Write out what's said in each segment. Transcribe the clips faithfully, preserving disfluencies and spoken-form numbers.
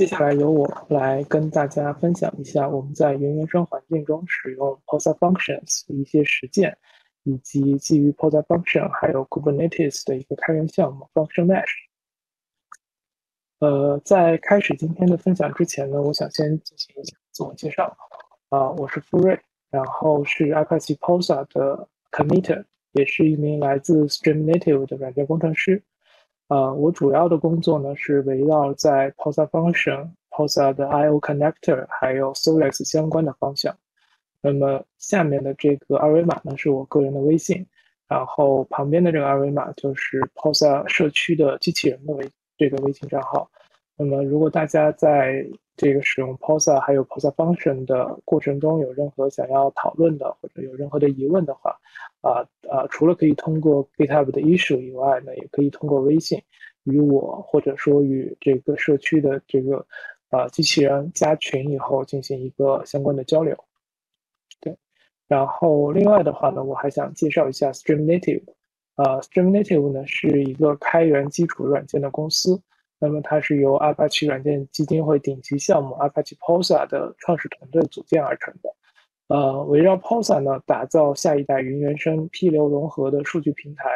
接下来由我来跟大家分享一下我们在云原生环境中使用 Pulsar Functions 的一些实践，以及基于 Pulsar Function 还有 Kubernetes 的一个开源项目 Function Mesh。呃，在开始今天的分享之前呢，我想先进行一下自我介绍。啊、呃，我是傅瑞，然后是 Apache Pulsar 的 Committer， 也是一名来自 StreamNative 的软件工程师。呃，我主要的工作呢是围绕在 Pulsar Function、Pulsar 的 I O Connector 还有 Solex 相关的方向。那么下面的这个二维码呢是我个人的微信，然后旁边的这个二维码就是 Pulsar 社区的机器人的微这个微信账号。那么如果大家在这个使用 Pulsar 还有 Pulsar Function 的过程中有任何想要讨论的或者有任何的疑问的话，啊、呃、啊、呃，除了可以通过 GitHub 的 issue 以外呢，也可以通过微信与我或者说与这个社区的这个啊、呃、机器人加群以后进行一个相关的交流。对，然后另外的话呢，我还想介绍一下 StreamNative。呃 ，StreamNative 呢是一个开源基础软件的公司，那么它是由 Apache 软件基金会顶级项目 Apache Pulsar 的创始团队组建而成的。呃，围绕 Pulsar 呢，打造下一代云原生批流融合的数据平台。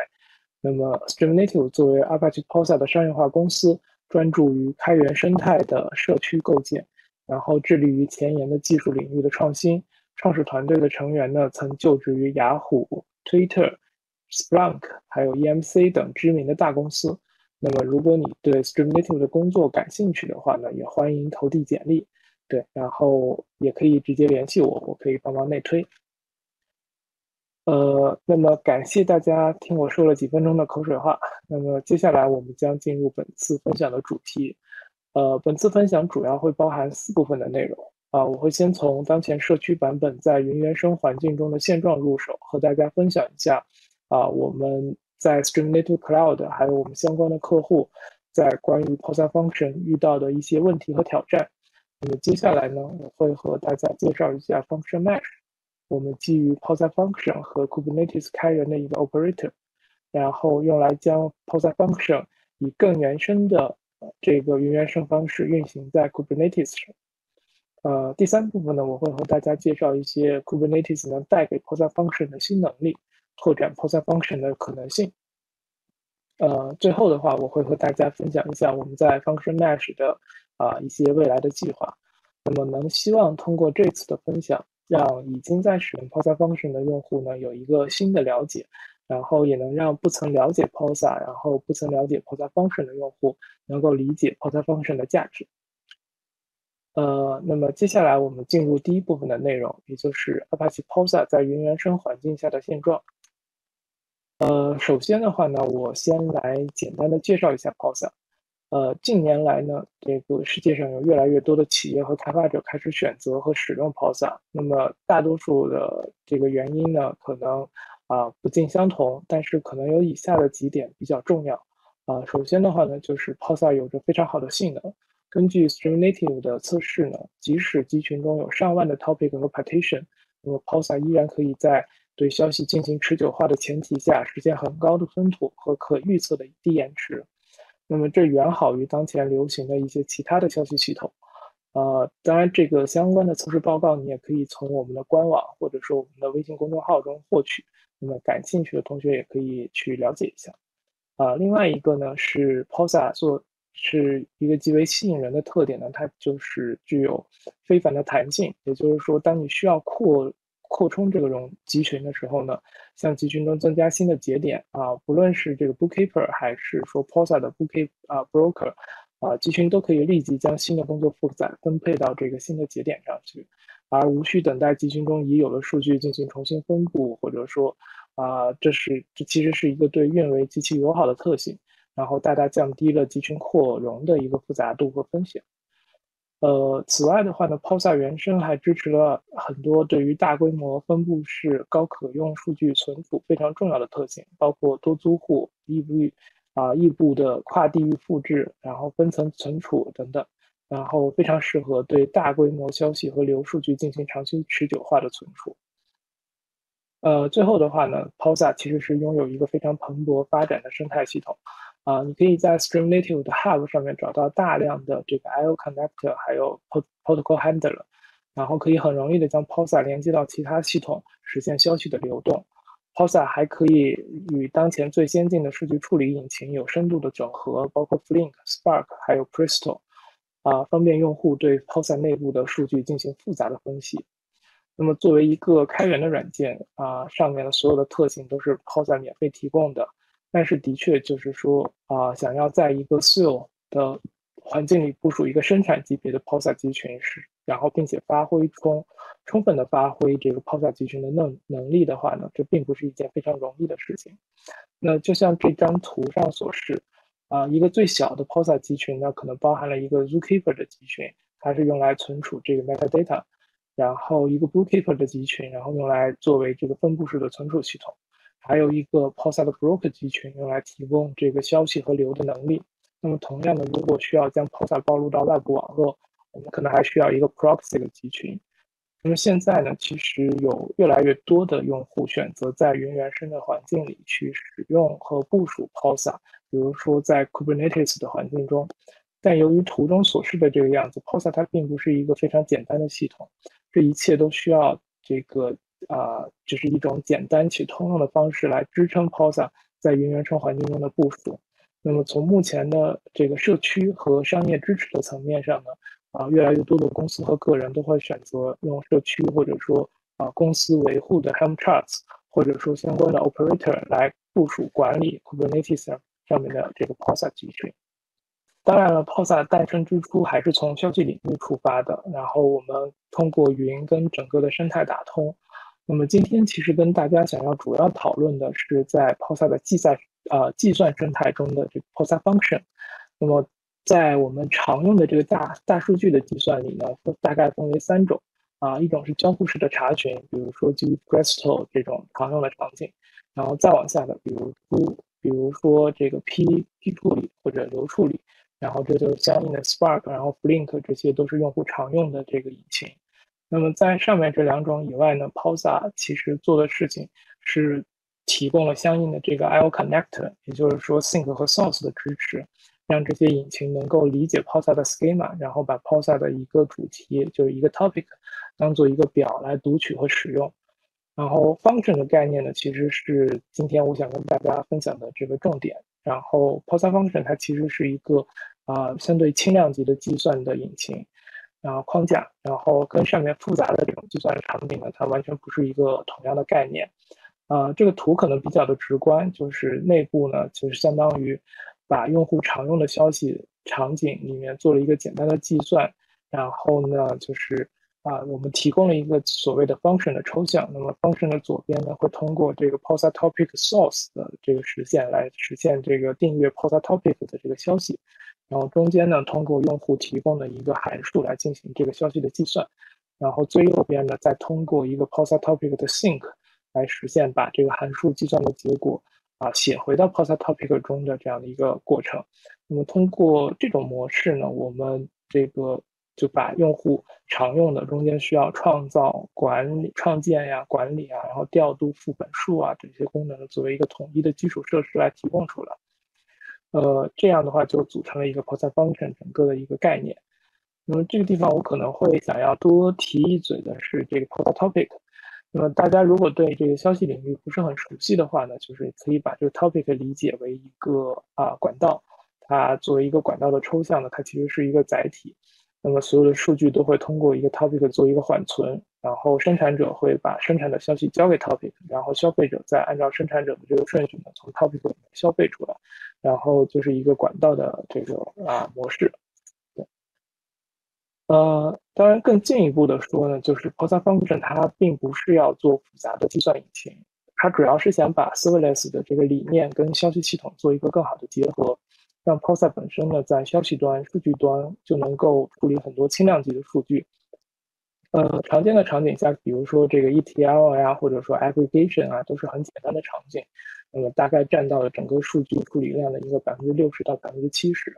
那么 ，StreamNative 作为 Apache Pulsar 的商业化公司，专注于开源生态的社区构建，然后致力于前沿的技术领域的创新。创始团队的成员呢，曾就职于雅虎、Twitter、Spark 还有 E M C 等知名的大公司。那么，如果你对 StreamNative 的工作感兴趣的话呢，也欢迎投递简历。对，然后也可以直接联系我，我可以帮忙内推。呃，那么感谢大家听我说了几分钟的口水话。那么接下来我们将进入本次分享的主题。呃，本次分享主要会包含四部分的内容。啊、呃，我会先从当前社区版本在云原生环境中的现状入手，和大家分享一下啊、呃，我们在 StreamNative Cloud 还有我们相关的客户在关于 Pulsar Function 遇到的一些问题和挑战。那么接下来呢，我会和大家介绍一下 Function Mesh， 我们基于 Pulsar Function 和 Kubernetes 开源的一个 Operator， 然后用来将 Pulsar Function 以更原生的这个云原生方式运行在 Kubernetes 上。呃，第三部分呢，我会和大家介绍一些 Kubernetes 能带给 Pulsar Function 的新能力，拓展 Pulsar Function 的可能性。呃，最后的话，我会和大家分享一下我们在 Function Mesh 的啊、呃、一些未来的计划。那么，能希望通过这次的分享，让已经在使用 Pulsar Function 的用户呢有一个新的了解，然后也能让不曾了解 Pulsar， 然后不曾了解 Pulsar Function 的用户能够理解 Pulsar Function 的价值。呃，那么接下来我们进入第一部分的内容，也就是 Apache Pulsar 在云原生环境下的现状。呃，首先的话呢，我先来简单的介绍一下 Pulsar。呃，近年来呢，这个世界上有越来越多的企业和开发者开始选择和使用 Pulsar。那么大多数的这个原因呢，可能啊、呃、不尽相同，但是可能有以下的几点比较重要。啊、呃，首先的话呢，就是 Pulsar 有着非常好的性能。根据 StreamNative 的测试呢，即使集群中有上万的 topic 和 partition， 那么 Pulsar 依然可以在对消息进行持久化的前提下，实现很高的分吐和可预测的低延迟。那么这远好于当前流行的一些其他的消息系统。呃，当然这个相关的测试报告你也可以从我们的官网或者说我们的微信公众号中获取，那么感兴趣的同学也可以去了解一下。呃，另外一个呢是 Pulsar 做是一个极为吸引人的特点呢，它就是具有非凡的弹性，也就是说当你需要扩扩充这种集群的时候呢，向集群中增加新的节点啊，不论是这个 Bookkeeper 还是说 Pulsar 的 Bookkeeper 啊 Broker 啊，集群都可以立即将新的工作负载分配到这个新的节点上去，而无需等待集群中已有的数据进行重新分布，或者说啊，这是这其实是一个对运维极其友好的特性，然后大大降低了集群扩容的一个复杂度和风险。呃，此外的话呢 ，Pulsar 原生还支持了很多对于大规模分布式高可用数据存储非常重要的特性，包括多租户、异步啊、异步的跨地域复制，然后分层存储等等，然后非常适合对大规模消息和流数据进行长期持久化的存储。呃，最后的话呢 ，Pulsar 其实是拥有一个非常蓬勃发展的生态系统。啊、呃，你可以在 StreamNative 的 Hub 上面找到大量的这个 I O Connector 还有 Protocol Handler， 然后可以很容易的将 Pulsar 连接到其他系统，实现消息的流动。Pulsar 还可以与当前最先进的数据处理引擎有深度的整合，包括 Flink、Spark 还有 Presto， 啊、呃，方便用户对 Pulsar 内部的数据进行复杂的分析。那么作为一个开源的软件啊、呃，上面的所有的特性都是 Pulsar 免费提供的。但是的确就是说啊、呃，想要在一个私有的环境里部署一个生产级别的 Pulsar 集群是，然后并且发挥充充分的发挥这个 Pulsar 集群的能能力的话呢，这并不是一件非常容易的事情。那就像这张图上所示，啊、呃，一个最小的 Pulsar 集群呢，可能包含了一个 Zookeeper 的集群，它是用来存储这个 metadata， 然后一个 Bookkeeper 的集群，然后用来作为这个分布式的存储系统。还有一个 Pulsar 的 Broker 集群用来提供这个消息和流的能力。那么同样的，如果需要将 Pulsar 暴露到外部网络，我们可能还需要一个 Proxy 的集群。那么现在呢，其实有越来越多的用户选择在云原生的环境里去使用和部署 Pulsar， 比如说在 Kubernetes 的环境中。但由于图中所示的这个样子， Pulsar 它并不是一个非常简单的系统，这一切都需要这个啊、呃，就是一种简单且通用的方式来支撑 Pulsar 在云原生环境中的部署。那么从目前的这个社区和商业支持的层面上呢，啊、呃，越来越多的公司和个人都会选择用社区或者说啊、呃、公司维护的 Helm charts 或者说相关的 Operator 来部署管理 Kubernetes 上面的这个 Pulsar 集群。当然了 ，Pulsar 诞生之初还是从消息领域出发的，然后我们通过云跟整个的生态打通。那么今天其实跟大家想要主要讨论的是在 Pulsar 的计算呃计算生态中的这个 Pulsar Function。那么在我们常用的这个大大数据的计算里呢，大概分为三种啊、呃，一种是交互式的查询，比如说基于 Presto 这种常用的场景，然后再往下的，比如说比如说这个 P P 处理或者流处理，然后这就是相应的 Spark， 然后 Flink， 这些都是用户常用的这个引擎。那么在上面这两种以外呢 ，Pulsar 其实做的事情是提供了相应的这个 I/O Connector， 也就是说 Sync 和 Source 的支持，让这些引擎能够理解 Pulsar 的 Schema， 然后把 Pulsar 的一个主题就是一个 Topic 当做一个表来读取和使用。然后 Function 的概念呢，其实是今天我想跟大家分享的这个重点。然后 Pulsar Function 它其实是一个啊、呃、相对轻量级的计算的引擎。然后框架，然后跟上面复杂的这种计算场景呢，它完全不是一个同样的概念。呃，这个图可能比较的直观，就是内部呢，就是相当于把用户常用的消息场景里面做了一个简单的计算，然后呢，就是啊、呃，我们提供了一个所谓的 function 的抽象。那么 function 的左边呢，会通过这个 Pulsar Topic Source 的这个实现来实现这个订阅 Pulsar Topic 的这个消息。然后中间呢，通过用户提供的一个函数来进行这个消息的计算，然后最右边呢，再通过一个 Pulsar Topic 的 Sync 来实现把这个函数计算的结果啊写回到 Pulsar Topic 中的这样的一个过程。那么通过这种模式呢，我们这个就把用户常用的中间需要创造、管理、创建呀、管理啊，然后调度、副本数啊这些功能作为一个统一的基础设施来提供出来。呃，这样的话就组成了一个 Pulsar Function 整个的一个概念。那么这个地方我可能会想要多提一嘴的是这个 Pulsar Topic。那么大家如果对这个消息领域不是很熟悉的话呢，就是可以把这个 Topic 理解为一个啊、呃、管道，它作为一个管道的抽象呢，它其实是一个载体。那么所有的数据都会通过一个 Topic 做一个缓存，然后生产者会把生产的消息交给 Topic， 然后消费者再按照生产者的这个顺序呢，从 Topic 里面消费出来。然后就是一个管道的这个啊模式，对，呃，当然更进一步的说呢，就是 Pulsar Function 它并不是要做复杂的计算引擎，它主要是想把 Serverless 的这个理念跟消息系统做一个更好的结合，让 Pulsar 本身呢在消息端、数据端就能够处理很多轻量级的数据。呃，常见的场景下，比如说这个 E T L 呀、啊，或者说 aggregation 啊，都是很简单的场景。那么大概占到了整个数据处理量的一个 百分之六十 到 百分之七十，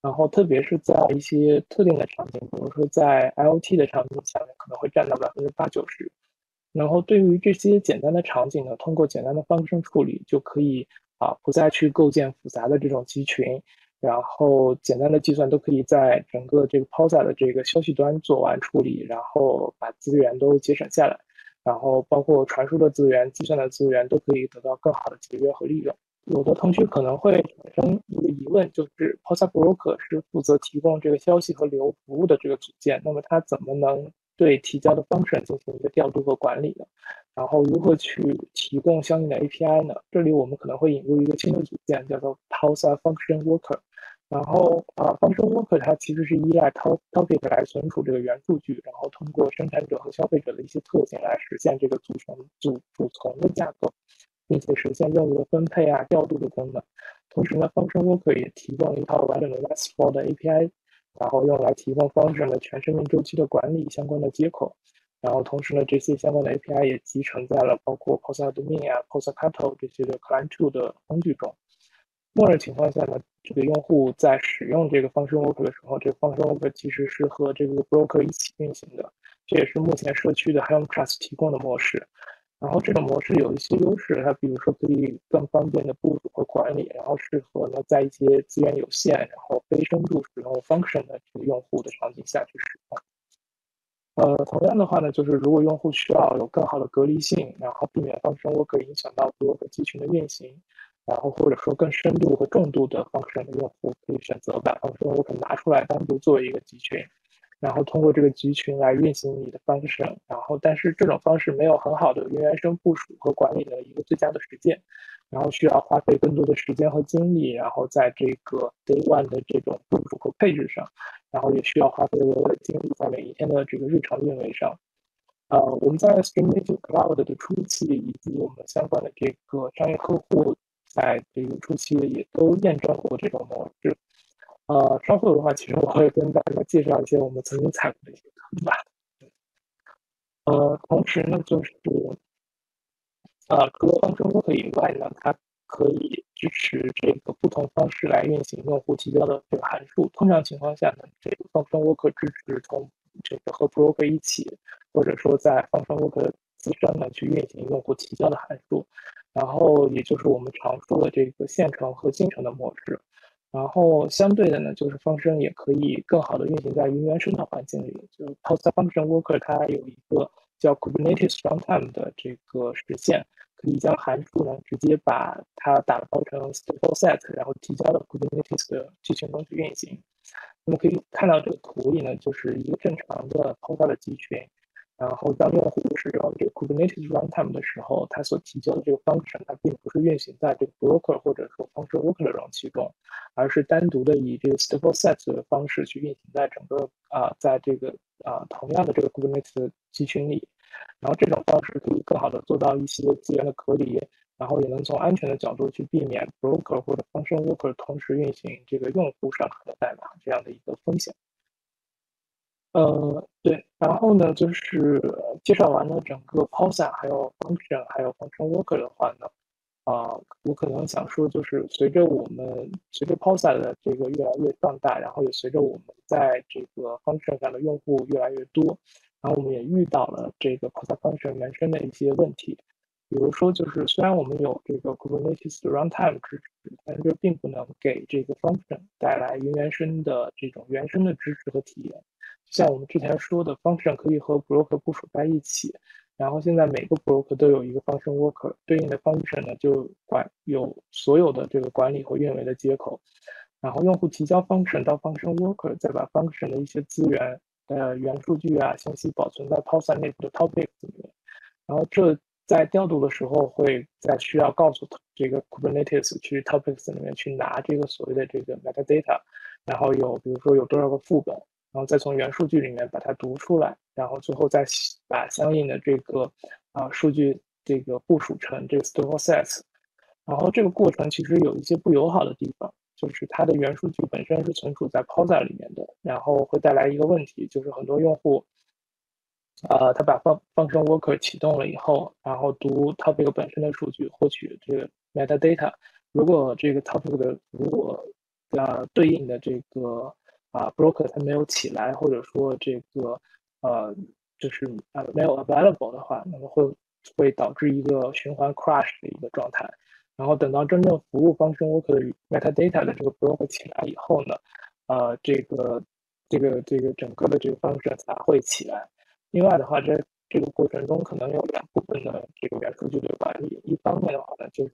然后特别是在一些特定的场景，比如说在 I O T 的场景下面可能会占到 百分之八九十。 然后对于这些简单的场景呢，通过简单的function处理就可以啊Pulsar去构建复杂的这种集群，然后简单的计算都可以在整个这个 Pulsar 的这个消息端做完处理，然后把资源都节省下来，然后包括传输的资源、计算的资源都可以得到更好的节约和利用。有的同学可能会产生一个疑问，就是 Pulsar Worker 是负责提供这个消息和流服务的这个组件，那么它怎么能对提交的 function 进行一个调度和管理呢？然后如何去提供相应的 A P I 呢？这里我们可能会引入一个新的组件，叫做 Pulsar Function Worker。然后啊 ，Function Worker 它其实是依赖 Topic 来存储这个元数据，然后通过生产者和消费者的一些特性来实现这个组成组储存的架构，并且实现任务的分配啊、调度的功能。同时呢 ，Function Worker 也提供一套完整的 RESTful 的 A P I， 然后用来提供 Function 的全生命周期的管理相关的接口。然后同时呢，这些相关的 A P I 也集成在了包括 Pulsar Domain 啊、Pulsar Cattle 这些的 Client 二 的工具中。默认情况下呢，这个用户在使用这个 Function Worker 的时候，这个 Function Worker 其实是和这个 Broker 一起运行的，这也是目前社区的 Helm Trust 提供的模式。然后这种模式有一些优势，它比如说可以更方便的部署和管理，然后适合呢在一些资源有限、然后非深度使用 Function 的这个用户的场景下去使用。呃，同样的话呢，就是如果用户需要有更好的隔离性，然后避免 Function Worker 影响到 Broker 集群的运行，然后或者说更深度和重度的 Function 的用户，可以选择把 Function Worker 拿出来单独作为一个集群，然后通过这个集群来运行你的 Function。然后，但是这种方式没有很好的原生部署和管理的一个最佳的实践，然后需要花费更多的时间和精力，然后在这个 Day One 的这种部署和配置上，然后也需要花费额外的精力在每一天的这个日常运维上。呃，我们在 StreamNative Cloud 的初期，以及我们相关的这个商业客户在这个初期也都验证过这种模式。呃，稍后的话，其实我会跟大家介绍一些我们曾经采用的一些方法。呃，同时呢，就是。呃，除了Function Worker以外呢，它可以支持这个不同方式来运行用户提交的这个函数。通常情况下呢，这个Function Worker支持从这个和 Broker 一起，或者说在Function Worker自身呢去运行用户提交的函数。然后也就是我们常说的这个线程和进程的模式。然后相对的呢，就是Function也可以更好的运行在云原生态环境里。就是 Pulsar Function Worker 它有一个叫 Kubernetes Runtime 的这个实现。可以将函数呢直接把它打包成 StatefulSet， 然后提交到 Kubernetes 的集群中去运行。那么可以看到这个图里呢，就是一个正常的 Pulsar 的集群。然后当用户使用这个 Kubernetes Runtime 的时候，它所提交的这个 function 它并不是运行在这个 Broker 或者说 Function Worker 的容器中，而是单独的以这个 StatefulSet 的方式去运行在整个啊、呃，在这个啊、呃、同样的这个 Kubernetes 集群里。然后这种方式可以更好的做到一些资源的隔离，然后也能从安全的角度去避免 broker 或者 function worker 同时运行这个用户上传的代码这样的一个风险。呃，对，然后呢，就是介绍完了整个 Pulsar 还有 function 还有 function worker 的话呢，啊、呃，我可能想说就是随着我们随着 Pulsar 的这个越来越壮大，然后也随着我们在这个 function 上的用户越来越多。然后我们也遇到了这个 Pulsar Function 原生的一些问题，比如说就是虽然我们有这个 Kubernetes 的 Runtime 支持，但是并不能给这个 Function 带来云原生的这种原生的支持和体验。像我们之前说的 Function 可以和 Broker 部署在一起，然后现在每个 Broker 都有一个 Function Worker， 对应的 Function 呢就管有所有的这个管理和运维的接口，然后用户提交 Function 到 Function Worker， 再把 Function 的一些资源呃，元数据啊，信息保存在 Pulsar 内部的 Topic 里面，然后这在调度的时候会在需要告诉这个 Kubernetes 去 Topics 里面去拿这个所谓的这个 metadata， 然后有比如说有多少个副本，然后再从元数据里面把它读出来，然后最后再把相应的这个啊、呃、数据这个部署成这个 StatefulSet， 然后这个过程其实有一些不友好的地方。就是它的元数据本身是存储在 Pulsar 里面的，然后会带来一个问题，就是很多用户，呃，他把 Function Worker 启动了以后，然后读 Topic 本身的数据，获取这个 metadata。如果这个 Topic 的如果呃对应的这个啊、呃、Broker 它没有起来，或者说这个呃就是呃没有 available 的话，那么会会导致一个循环 crash 的一个状态。然后等到真正服务 function worker 的 metadata 的这个 block 起来以后呢，呃，这个这个这个整个的这个 function 才会起来。另外的话，这这个过程中可能有两部分的这个元数据的管理，一方面的话呢，就是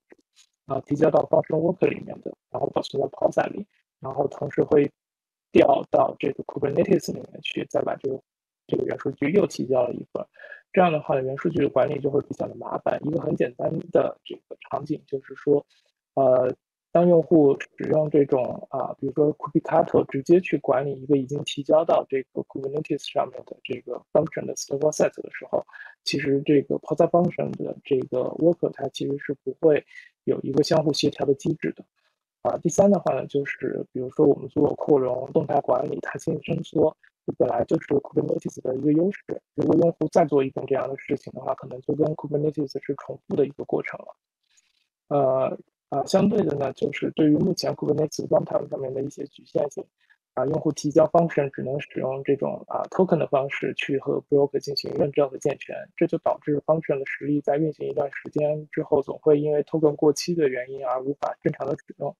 啊、呃、提交到 function worker 里面的，然后保存在 Pulsar 里，然后同时会调到这个 Kubernetes 里面去，再把这个这个元数据又提交了一份。这样的话，元数据的管理就会比较的麻烦。一个很简单的这个场景就是说，呃，当用户使用这种啊，比如说 Kubernetes 直接去管理一个已经提交到这个 Kubernetes 上面的这个 function 的 StatefulSet 的时候，其实这个 Pulsar Function 的这个 Worker 它其实是不会有一个相互协调的机制的。啊，第三的话呢，就是比如说我们做扩容、动态管理、弹性伸缩。本来就是 Kubernetes 的一个优势。如果用户再做一遍这样的事情的话，可能就跟 Kubernetes 是重复的一个过程了。呃啊，相对的呢，就是对于目前 Kubernetes Runtime 上面的一些局限性啊，用户提交 function 只能使用这种啊 token 的方式去和 block 进行认证和健全，这就导致 function 的实例在运行一段时间之后，总会因为 token 过期的原因而无法正常的使用。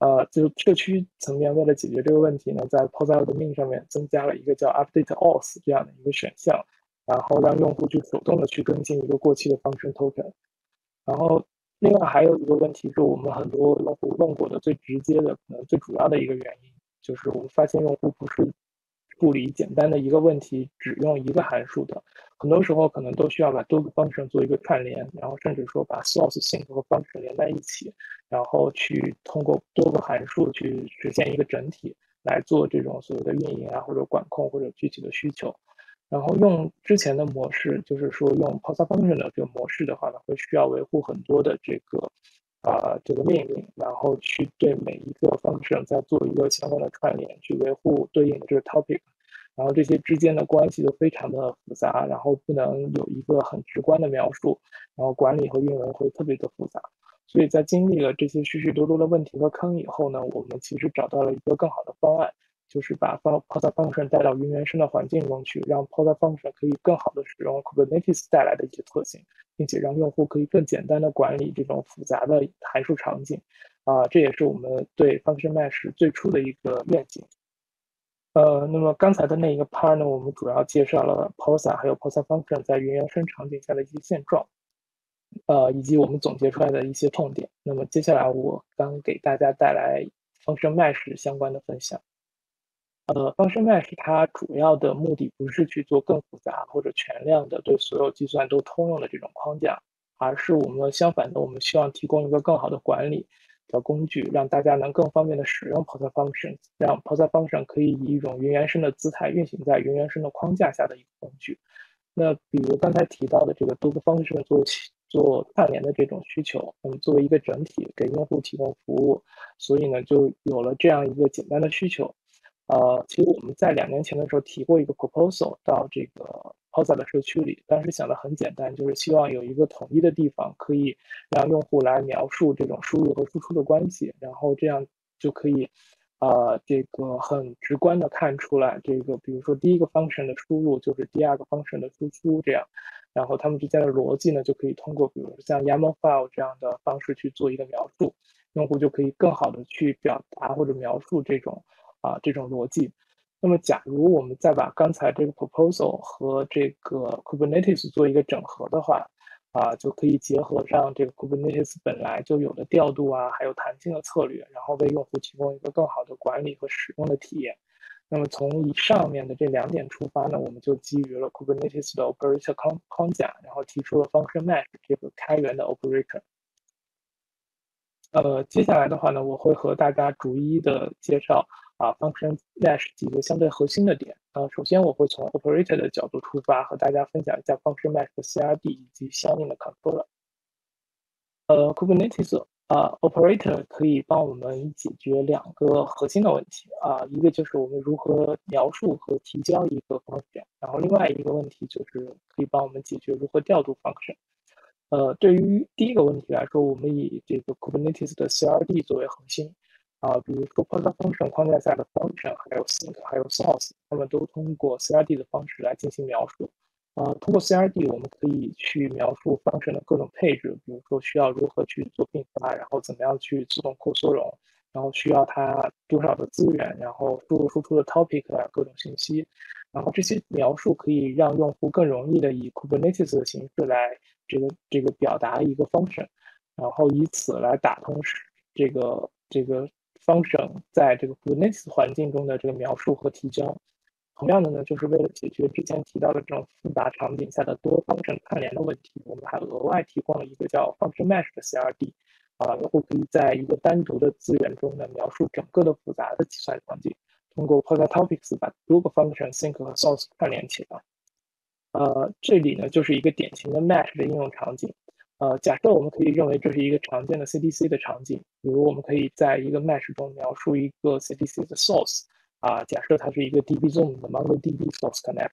呃，就社区层面为了解决这个问题呢，在 Pulsar Admin 上面增加了一个叫 Update Auth 这样的一个选项，然后让用户去手动的去更新一个过期的 function token。然后，另外还有一个问题是我们很多用户问过的最直接的、可能最主要的一个原因，就是我们发现用户不是处理简单的一个问题只用一个函数的，很多时候可能都需要把多个 function 做一个串联，然后甚至说把 source、sync 和 function 连在一起，然后去通过多个函数去实现一个整体来做这种所谓的运营啊，或者管控或者具体的需求。然后用之前的模式，就是说用 Pulsar Function 的这个模式的话呢，会需要维护很多的这个啊、呃、这个命令，然后去对每一个 function 再做一个相关的串联，去维护对应的这个 topic。然后这些之间的关系都非常的复杂，然后不能有一个很直观的描述，然后管理和运维会特别的复杂。所以在经历了这些许许多多的问题和坑以后呢，我们其实找到了一个更好的方案，就是把 Pulsar Function 带到云原生的环境中去，让 Pulsar Function 可以更好的使用 Kubernetes 带来的一些特性，并且让用户可以更简单的管理这种复杂的函数场景。啊、呃，这也是我们对 Function Mesh 最初的一个愿景。呃，那么刚才的那一个 part 呢，我们主要介绍了 Pulsar 还有 Pulsar Function 在云原生场景下的一些现状，呃，以及我们总结出来的一些痛点。那么接下来我刚给大家带来 Function Mesh 相关的分享。呃 ，Function Mesh 它主要的目的不是去做更复杂或者全量的对所有计算都通用的这种框架，而是我们相反的，我们希望提供一个更好的管理的工具，让大家能更方便的使用 Pulsar Function， 让 Pulsar Function 可以以一种云原生的姿态运行在云原生的框架下的一个工具。那比如刚才提到的这个多个 function 做做串联的这种需求，那、嗯、么作为一个整体给用户提供服务，所以呢就有了这样一个简单的需求。呃，其实我们在两年前的时候提过一个 proposal 到这个 Pulsar 的社区里，当时想的很简单，就是希望有一个统一的地方，可以让用户来描述这种输入和输出的关系，然后这样就可以，呃，这个很直观的看出来，这个比如说第一个 function 的输入就是第二个 function 的输出这样，然后他们之间的逻辑呢，就可以通过比如像 YAML file 这样的方式去做一个描述，用户就可以更好的去表达或者描述这种。啊，这种逻辑。那么，假如我们再把刚才这个 proposal 和这个 Kubernetes 做一个整合的话，啊，就可以结合上这个 Kubernetes 本来就有的调度啊，还有弹性的策略，然后为用户提供一个更好的管理和使用的体验。那么，从以上面的这两点出发呢，我们就基于了 Kubernetes 的 Operator 框框架，然后提出了 Function Mesh 这个开源的 Operator。呃，接下来的话呢，我会和大家逐一的介绍。啊 ，Function Mesh 几个相对核心的点。呃，首先我会从 Operator 的角度出发，和大家分享一下 Function Mesh 的 C R D 以及相应的 Controller。呃 ，Kubernetes 啊、呃、，Operator 可以帮我们解决两个核心的问题啊、呃，一个就是我们如何描述和提交一个 function， 然后另外一个问题就是可以帮我们解决如何调度 function。呃，对于第一个问题来说，我们以这个 Kubernetes 的 C R D 作为核心。啊，比如说 Pulsar Function 框架下的 Function， 还有 Sync， 还有 Source， 它们都通过 C R D 的方式来进行描述。呃，通过 C R D 我们可以去描述 function 的各种配置，比如说需要如何去做并发，然后怎么样去自动扩缩容，然后需要它多少的资源，然后输入输出的 topic 啊，各种信息，然后这些描述可以让用户更容易的以 Kubernetes 的形式来这个这个表达一个 function， 然后以此来打通这个这个 function 在这个 Kubernetes 环境中的这个描述和提交。同样的呢，就是为了解决之前提到的这种复杂场景下的多 function 串联的问题，我们还额外提供了一个叫 Function Mesh 的 C R D， 啊，用户可以在一个单独的资源中呢描述整个的复杂的计算场景，通过 Pulsar Topics 把多个 function sync 和 source 串联起来。呃，这里呢就是一个典型的 Mesh 的应用场景。呃，假设我们可以认为这是一个常见的 C D C 的场景，比如我们可以在一个 Mesh 中描述一个 C D C 的 source。啊，假设它是一个 Debezium 的 MongoDB Source Connect。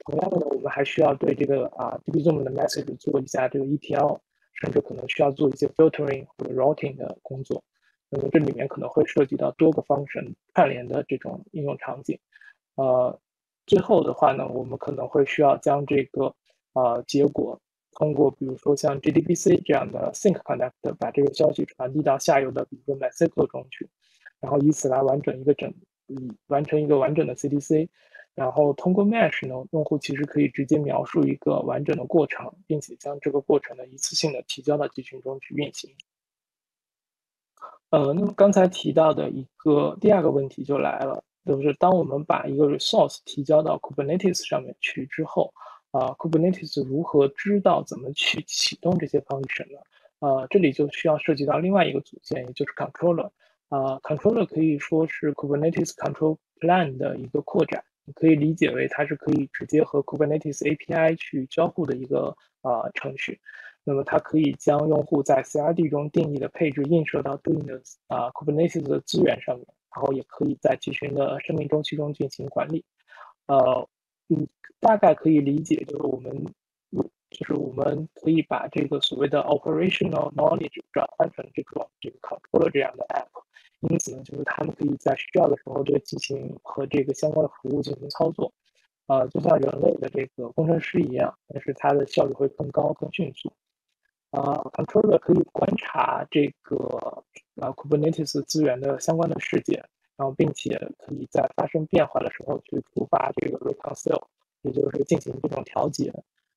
同样的呢，我们还需要对这个啊 Debezium 的 message 做一下这个 E T L， 甚至可能需要做一些 filtering 或者 routing 的工作。那么这里面可能会涉及到多个 function 串联的这种应用场景。呃，最后的话呢，我们可能会需要将这个呃结果通过比如说像 J D B C 这样的 sync connect 把这个消息传递到下游的比如说 MySQL 中去，然后以此来完整一个整。以完成一个完整的 C D C， 然后通过 Mesh 呢，用户其实可以直接描述一个完整的过程，并且将这个过程呢一次性的提交到集群中去运行。呃，那么刚才提到的一个第二个问题就来了，就是当我们把一个 resource 提交到 Kubernetes 上面去之后，啊、呃、，Kubernetes 如何知道怎么去启动这些 function 呢？呃，这里就需要涉及到另外一个组件，也就是 controller。啊、uh, ，controller 可以说是 Kubernetes Control Plane 的一个扩展，你可以理解为它是可以直接和 Kubernetes A P I 去交互的一个呃程序。那么它可以将用户在 C R D 中定义的配置映射到对应的啊、呃、Kubernetes 的资源上面，然后也可以在集群的生命周期中进行管理。呃，你大概可以理解就是我们就是我们可以把这个所谓的 operational knowledge 转换成这种这个 controller 这样的 app。因此呢，就是他们可以在需要的时候对机器和这个相关的服务进行操作，呃，就像人类的这个工程师一样，但是它的效率会更高、更迅速。呃 ，controller 可以观察这个呃 Kubernetes 资源的相关的世界，然后并且可以在发生变化的时候去触发这个 reconcile， 也就是进行这种调节。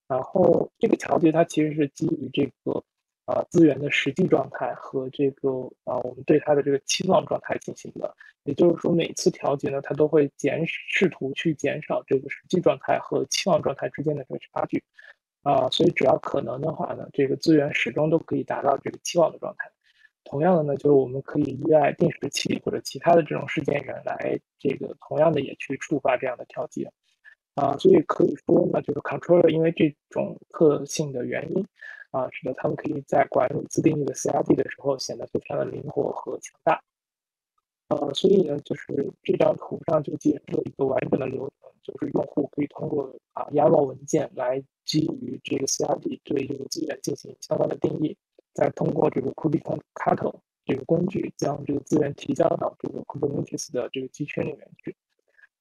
然后这个调节它其实是基于这个。呃，资源的实际状态和这个啊、呃，我们对它的这个期望状态进行的，也就是说，每次调节呢，它都会减试图去减少这个实际状态和期望状态之间的这个差距，啊、呃，所以只要可能的话呢，这个资源始终都可以达到这个期望的状态。同样的呢，就是我们可以依赖定时器或者其他的这种事件源来这个同样的也去触发这样的调节，啊、呃，所以可以说呢，就是 controller 因为这种特性的原因。啊，使得他们可以在管理自定义的 C R D 的时候显得非常的灵活和强大。呃，所以呢，就是这张图上就解释了一个完整的流程，就是用户可以通过啊 YAML 文件来基于这个 C R D 对这个资源进行相关的定义，再通过这个 kubectl 这个工具将这个资源提交到这个 Kubernetes 的这个集群里面去。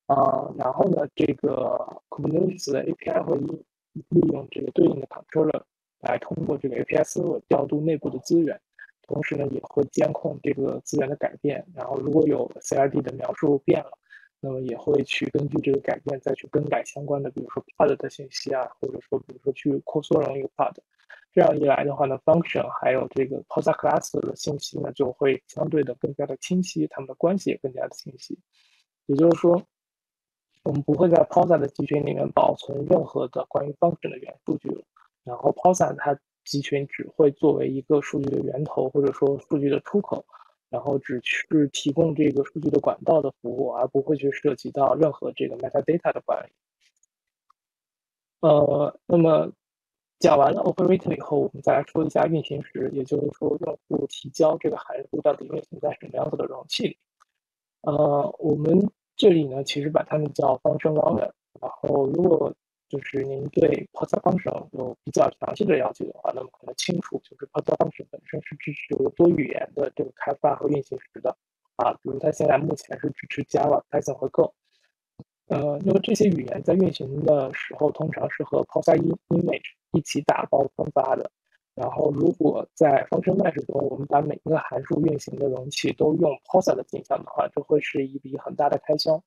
啊，然后呢，这个 Kubernetes 的 A P I 会利用这个对应的 controller。来通过这个 A P I server 调度内部的资源，同时呢也会监控这个资源的改变，然后如果有 C R D 的描述变了，那么也会去根据这个改变再去更改相关的，比如说 pod 的信息啊，或者说比如说去扩缩容一个 pod， 这样一来的话呢 ，function 还有这个 Pulsar class 的信息呢就会相对的更加的清晰，它们的关系也更加的清晰。也就是说，我们不会在 Pulsar 的集群里面保存任何的关于 function 的元数据了。然后 Pulsar 它集群只会作为一个数据的源头或者说数据的出口，然后只是提供这个数据的管道的服务，而不会去涉及到任何这个 metadata 的管理。呃，那么讲完了 operator 以后，我们再来说一下运行时，也就是说用户提交这个函数到底运行在什么样子的容器里。呃，我们这里呢其实把它们叫 function router， 然后如果就是您对 Pulsar Function 有比较详细的了解的话，那么可能清楚，就是 Pulsar Function 本身是支持多语言的这个开发和运行时的啊，比如它现在目前是支持 Java、Python 和 Go。呃，那么这些语言在运行的时候，通常是和 Pulsar image 一起打包分发的。然后，如果在 Function Mesh 中，我们把每一个函数运行的容器都用 Pulsar 的镜像的话，这会是一笔很大的开销。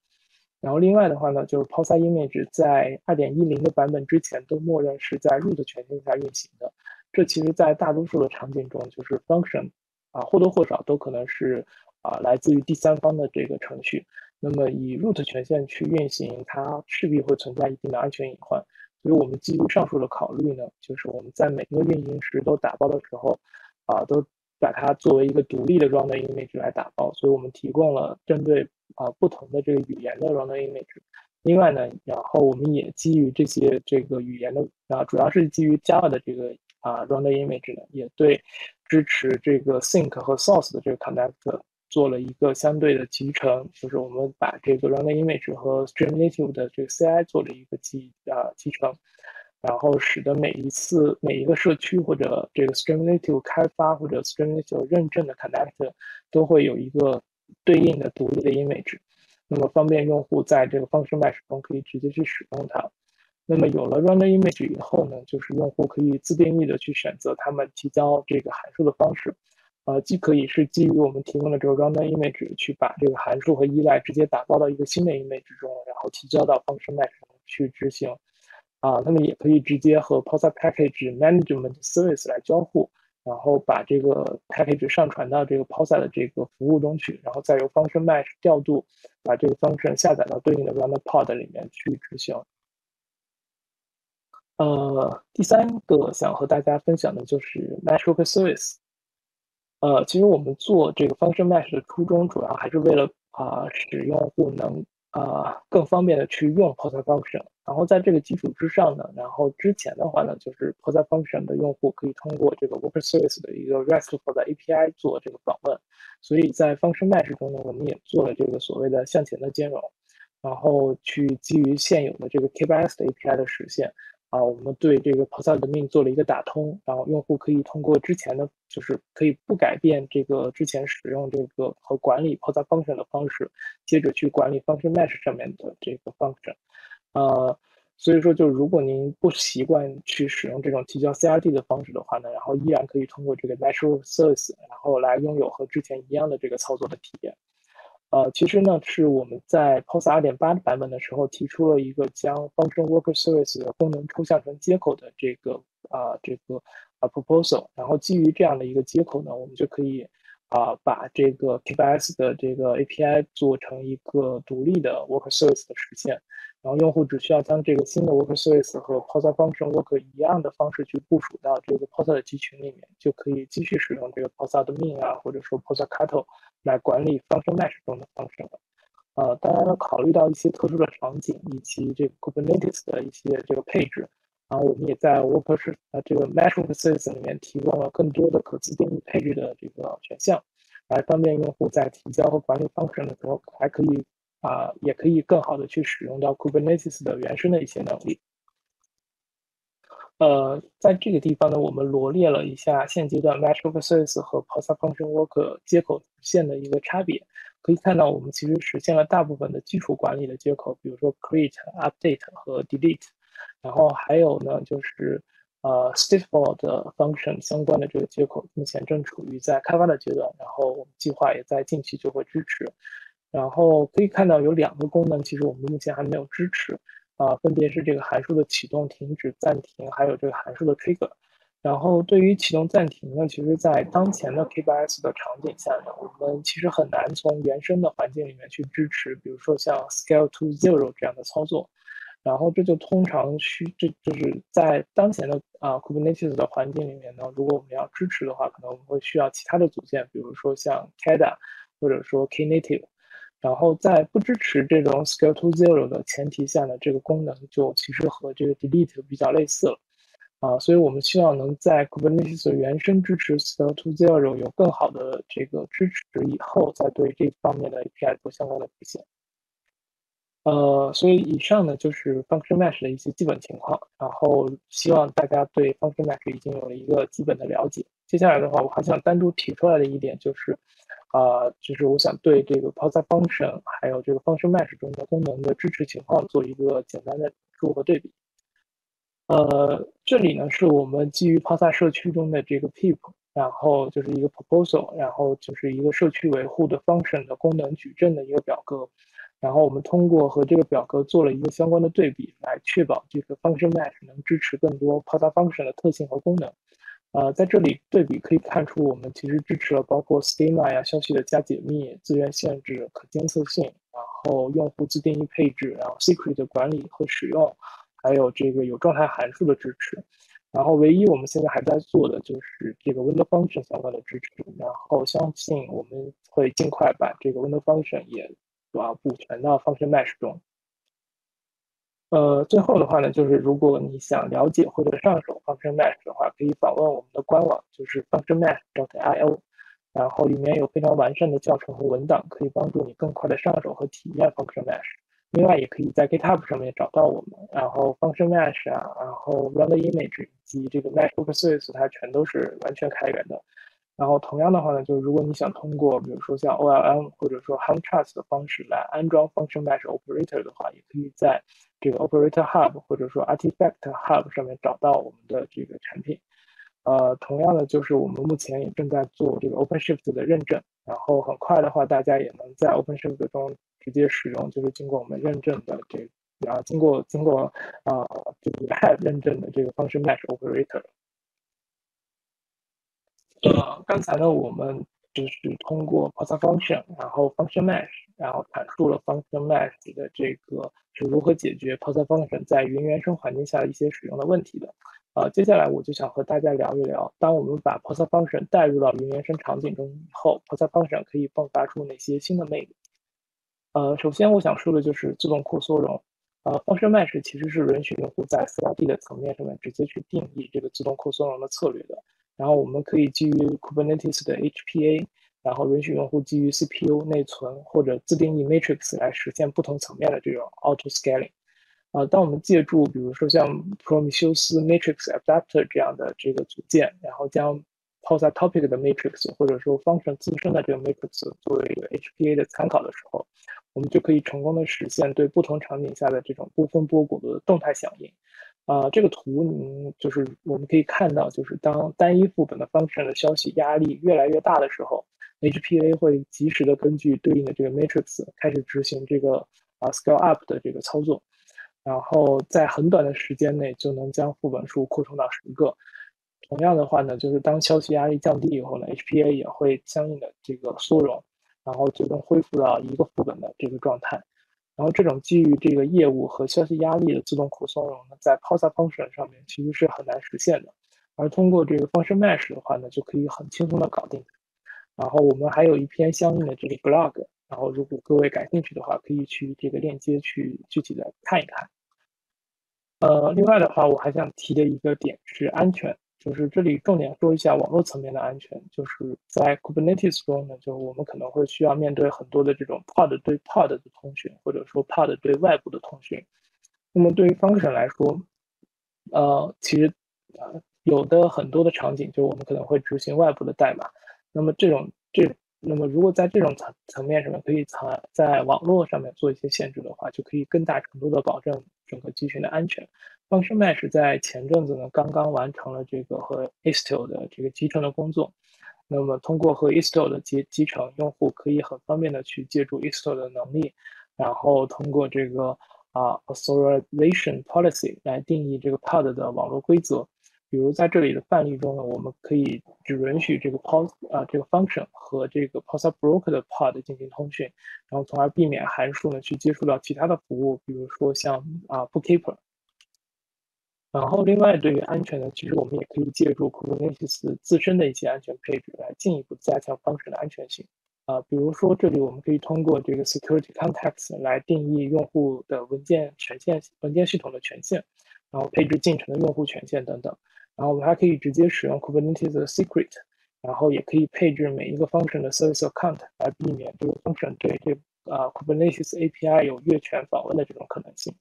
然后，另外的话呢，就是 Pulsar image 在 二点一零 的版本之前都默认是在 root 权限下运行的。这其实，在大多数的场景中，就是 function 啊，或多或少都可能是啊来自于第三方的这个程序。那么，以 root 权限去运行，它势必会存在一定的安全隐患。所以我们基于上述的考虑呢，就是我们在每个运行时都打包的时候，啊，都把它作为一个独立的 runner image 来打包。所以我们提供了针对啊不同的这个语言的 runner image。另外呢，然后我们也基于这些这个语言的啊，主要是基于 Java 的这个啊 runner image 呢，也对支持这个 sync 和 source 的这个 connector 做了一个相对的集成，就是我们把这个 runner image 和 StreamNative 的这个 C I 做了一个集啊集成，然后使得每一次每一个社区或者这个 StreamNative 开发或者 StreamNative 认证的 connector 都会有一个对应的独立的 image， 那么方便用户在这个 Function Mesh 中可以直接去使用它。那么有了 runner image 以后呢，就是用户可以自定义的去选择他们提交这个函数的方式。呃，既可以是基于我们提供的这个 runner image 去把这个函数和依赖直接打包到一个新的 image 中，然后提交到 function mesh 中去执行。啊，那么也可以直接和 Pulsar package management service 来交互，然后把这个 package 上传到这个 Pulsar 的这个服务中去，然后再由 function mesh 调度把这个 function 下载到对应的 runner pod 里面去执行。呃，第三个想和大家分享的就是 mesh worker service。呃，其实我们做这个 Function Mesh 的初衷，主要还是为了啊、呃，使用户能啊、呃、更方便的去用 Pulsar Function。然后在这个基础之上呢，然后之前的话呢，就是 Pulsar Function 的用户可以通过这个 Worker Service 的一个 RESTful 的 A P I 做这个访问。所以在 Function Mesh 中呢，我们也做了这个所谓的向前的兼容，然后去基于现有的这个 K B S 的 A P I 的实现。啊，我们对这个 Pulsar 的命做了一个打通，然后用户可以通过之前的，就是可以不改变这个之前使用这个和管理 Pulsar function 的方式，接着去管理 function mesh 上面的这个 function。呃，所以说就如果您不习惯去使用这种提交 C R D 的方式的话呢，然后依然可以通过这个 mesh service， 然后来拥有和之前一样的这个操作的体验。呃，其实呢，是我们在 Pulsar 二点八 版本的时候提出了一个将 Function Worker Service 的功能抽象成接口的这个啊、呃、这个啊 proposal， 然后基于这样的一个接口呢，我们就可以啊、呃、把这个 K B S 的这个 A P I 做成一个独立的 Worker Service 的实现，然后用户只需要将这个新的 Worker Service 和 Pulsar Function Worker 一样的方式去部署到这个 Pulsar 的集群里面，就可以继续使用这个 Pulsar Admin 啊，或者说 Pulsar Cattle。来管理 Function Mesh 中的 Function。呃，当然了，考虑到一些特殊的场景以及这个 Kubernetes 的一些这个配置，然后我们也在 Worker 呃这个 Mesh Worker Service 里面提供了更多的可自定义配置的这个选项，来方便用户在提交和管理 Function 的时候，还可以啊、呃、也可以更好的去使用到 Kubernetes 的原生的一些能力。呃，在这个地方呢，我们罗列了一下现阶段 Mesh Worker Service 和 Pulsar Function Worker 接口实现的一个差别。可以看到，我们其实实现了大部分的基础管理的接口，比如说 Create、Update 和 Delete。然后还有呢，就是呃 Stateful 的 Function 相关的这个接口，目前正处于在开发的阶段，然后我们计划也在近期就会支持。然后可以看到有两个功能，其实我们目前还没有支持。啊，分别是这个函数的启动、停止、暂停，还有这个函数的 trigger。然后对于启动、暂停呢，其实在当前的 K B S 的场景下呢，我们其实很难从原生的环境里面去支持，比如说像 scale to zero 这样的操作。然后这就通常需，这就是在当前的啊 Kubernetes 的环境里面呢，如果我们要支持的话，可能我们会需要其他的组件，比如说像 K D A 或者说 Knative。然后在不支持这种 scale to zero 的前提下呢，这个功能就其实和这个 delete 比较类似了，啊，所以我们希望能在 Kubernetes 原生支持 scale to zero 有更好的这个支持以后，再对这方面的 A P I 做相关的体现。呃，所以以上呢就是 Function Mesh 的一些基本情况，然后希望大家对 Function Mesh 已经有了一个基本的了解。接下来的话，我还想单独提出来的一点就是。啊、呃，就是我想对这个 Pulsar Function 还有这个 Function Mesh 中的功能的支持情况做一个简单的综合对比。呃，这里呢是我们基于 Pulsar 社区中的这个 P I P， 然后就是一个 proposal， 然后就是一个社区维护的 function 的功能矩阵的一个表格。然后我们通过和这个表格做了一个相关的对比，来确保这个 Function Mesh 能支持更多 Pulsar Function 的特性和功能。呃，在这里对比可以看出，我们其实支持了包括 schema 呀、消息的加解密、资源限制、可监测性，然后用户自定义配置，然后 secret 的管理和使用，还有这个有状态函数的支持。然后唯一我们现在还在做的就是这个 window function 相关的支持。然后相信我们会尽快把这个 window function 也啊补全到 function mesh 中。呃，最后的话呢，就是如果你想了解或者上手 Function Mesh 的话，可以访问我们的官网，就是 function mesh 点 I O， 然后里面有非常完善的教程和文档，可以帮助你更快的上手和体验 Function Mesh。另外，也可以在 GitHub 上面找到我们，然后 Function Mesh 啊，然后 Render Image 以及这个 Mesh Workspace 它全都是完全开源的。然后同样的话呢，就是如果你想通过比如说像 O L M 或者说 Helm Charts 的方式来安装 Function Mesh Operator 的话，也可以在这个 Operator Hub 或者说 Artifact Hub 上面找到我们的这个产品。呃，同样的就是我们目前也正在做这个 OpenShift 的认证，然后很快的话，大家也能在 OpenShift 中直接使用，就是经过我们认证的这个，然后经过经过啊这个 H A B 认证的这个 Function Mesh Operator。呃，刚才呢，我们就是通过 Pulsar Function， 然后 Function Mesh， 然后阐述了 Function Mesh 的这个是如何解决 Pulsar Function 在云原生环境下的一些使用的问题的。呃，接下来我就想和大家聊一聊，当我们把 Pulsar Function 带入到云原生场景中以后 ，Pulsar Function 可以迸发出哪些新的魅力？呃，首先我想说的就是自动库缩容。呃 ，Function Mesh 其实是允许用户在 C R D 的层面上面直接去定义这个自动库缩容的策略的。然后我们可以基于 Kubernetes 的 H P A， 然后允许用户基于 C P U 内存或者自定义 Matrix 来实现不同层面的这种 Auto Scaling。呃，当我们借助比如说像 Prometheus Matrix Adapter 这样的这个组件，然后将 Pulsar Topic 的 Matrix 或者说 Function 自身的这个 Matrix 作为一个 H P A 的参考的时候，我们就可以成功的实现对不同场景下的这种不分波谷的动态响应。啊、呃，这个图您就是我们可以看到，就是当单一副本的 function 的消息压力越来越大的时候 ，H P A 会及时的根据对应的这个 matrix 开始执行这个啊 scale up 的这个操作，然后在很短的时间内就能将副本数扩充到十个。同样的话呢，就是当消息压力降低以后呢 ，H P A 也会相应的这个缩容，然后最终恢复到一个副本的这个状态。然后这种基于这个业务和消息压力的自动库缩容呢，在 Pulsar Function 上面其实是很难实现的，而通过这个 Function Mesh 的话呢，就可以很轻松的搞定。然后我们还有一篇相应的这个 blog， 然后如果各位感兴趣的话，可以去这个链接去具体的看一看。呃，另外的话，我还想提的一个点是安全，就是这里重点说一下网络层面的安全，就是在 Kubernetes 中呢，就我们可能会需要面对很多的这种 pod 对 pod 的通讯，或者说 pod 对外部的通讯。那么对于function来说，呃，其实呃有的很多的场景，就我们可能会执行外部的代码。那么这种这，那么如果在这种层层面上面可以在网络上面做一些限制的话，就可以更大程度的保证整个集群的安全。Function Mesh 在前阵子呢，刚刚完成了这个和 Istio 的这个集成的工作。那么通过和 Istio 的集集成，用户可以很方便的去借助 Istio 的能力，然后通过这个啊 authorization policy 来定义这个 pod 的网络规则。比如在这里的范例中呢，我们可以只允许这个 Pulsar 啊这个 function 和这个 Pulsar Broker 的 pod 进行通讯，然后从而避免函数呢去接触到其他的服务，比如说像啊 Bookkeeper。然后另外对于安全呢，其实我们也可以借助 Kubernetes 自身的一些安全配置来进一步加强 function 的安全性。呃，比如说这里我们可以通过这个 Security Context 来定义用户的文件权限、文件系统的权限，然后配置进程的用户权限等等。然后我们还可以直接使用 Kubernetes 的 secret， 然后也可以配置每一个 function 的 Service Account 来避免这个 function 对这啊、呃、Kubernetes A P I 有越权访问的这种可能性。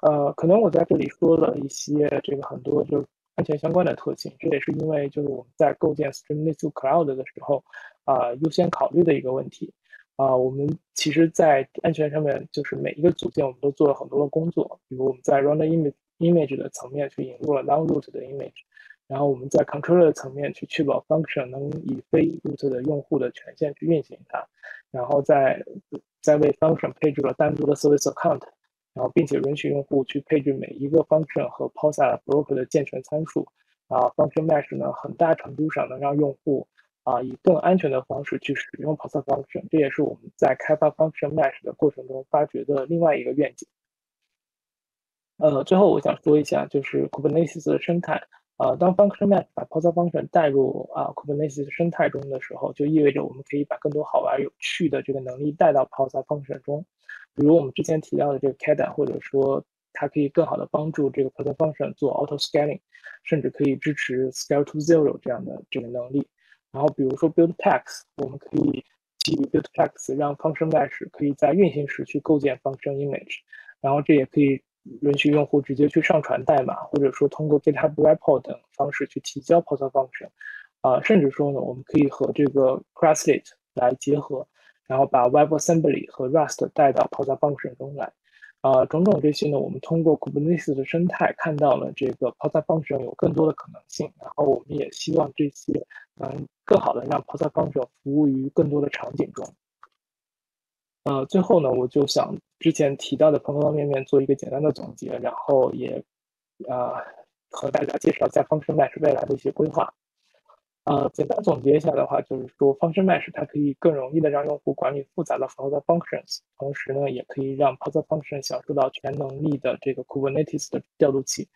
呃，可能我在这里说了一些这个很多就安全相关的特性，这也是因为就是我们在构建 StreamNative Cloud 的时候啊、呃、优先考虑的一个问题啊、呃。我们其实，在安全上面，就是每一个组件我们都做了很多的工作，比如我们在 Render Image Image 的层面去引入了 non-root 的 Image， 然后我们在 Controller 的层面去确保 Function 能以非 root 的用户的权限去运行它，然后在在为 Function 配置了单独的 Service Account。然后，并且允许用户去配置每一个 function 和 Pulsar broker 的健全参数。啊 ，function mesh 呢，很大程度上能让用户啊以更安全的方式去使用 Pulsar function。这也是我们在开发 function mesh 的过程中发掘的另外一个愿景。呃，最后我想说一下，就是 Kubernetes 的生态。呃，当 function mesh 把 Pulsar function 带入啊 Kubernetes 生态中的时候，就意味着我们可以把更多好玩有趣的这个能力带到 Pulsar function 中。比如我们之前提到的这个 C A D A， 或者说它可以更好的帮助这个 Pulsar Function 做 auto scaling， 甚至可以支持 scale to zero 这样的这个能力。然后比如说 Buildpacks， 我们可以基于 Buildpacks 让 Function Mesh 可以在运行时去构建 Function Image， 然后这也可以允许用户直接去上传代码，或者说通过 GitHub Repo 等方式去提交 Pulsar Function。啊、呃，甚至说呢，我们可以和这个 Crasslet 来结合。然后把 WebAssembly 和 Rust 带到 Pulsar Function 中来，呃，种种这些呢，我们通过 Kubernetes 的生态看到了这个 Pulsar Function 有更多的可能性，然后我们也希望这些能更好的让 Pulsar Function 服务于更多的场景中。呃，最后呢，我就想之前提到的方方面面做一个简单的总结，然后也啊、呃、和大家介绍一下 Function Mesh 未来的一些规划。呃，简单总结一下的话，就是说 ，Function Mesh 它可以更容易的让用户管理复杂的 Pulsar Functions， 同时呢，也可以让 Pulsar Function 享受到全能力的这个 Kubernetes 的调度器。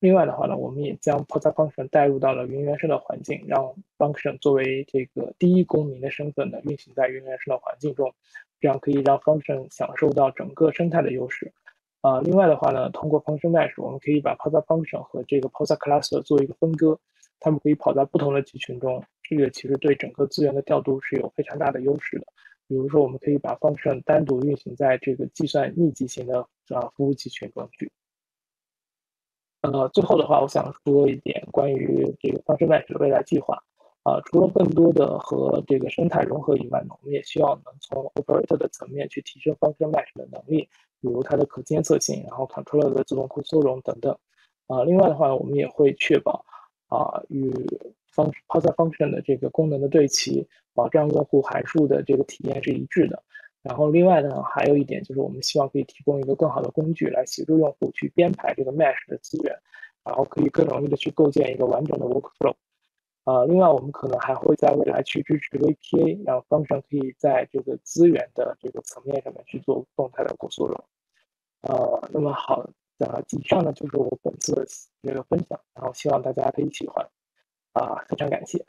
另外的话呢，我们也将 Pulsar Function 带入到了云原生的环境，让 Function 作为这个第一公民的身份呢，运行在云原生的环境中，这样可以让 Function 享受到整个生态的优势。呃，另外的话呢，通过 Function Mesh， 我们可以把 Pulsar Function 和这个 Pulsar Cluster 做一个分割。他们可以跑在不同的集群中，这个其实对整个资源的调度是有非常大的优势的。比如说，我们可以把 function 单独运行在这个计算密集型的啊服务集群中去。呃，最后的话，我想说一点关于这个 function mesh 的未来计划。啊、呃，除了更多的和这个生态融合以外呢，我们也希望能从 operator 的层面去提升 function mesh 的能力，比如它的可监测性，然后 controller 的自动库缩容等等。啊、呃，另外的话，我们也会确保。啊，与 Pulsar Function 的这个功能的对齐，保障用户函数的这个体验是一致的。然后另外呢，还有一点就是我们希望可以提供一个更好的工具来协助用户去编排这个 Mesh 的资源，然后可以更容易的去构建一个完整的 Workflow。呃，另外我们可能还会在未来去支持 V P A， 让 Function 可以在这个资源的这个层面上面去做动态的缩容。呃，那么好。啊，以上呢就是我本次的这个分享，然后希望大家可以喜欢，啊，非常感谢。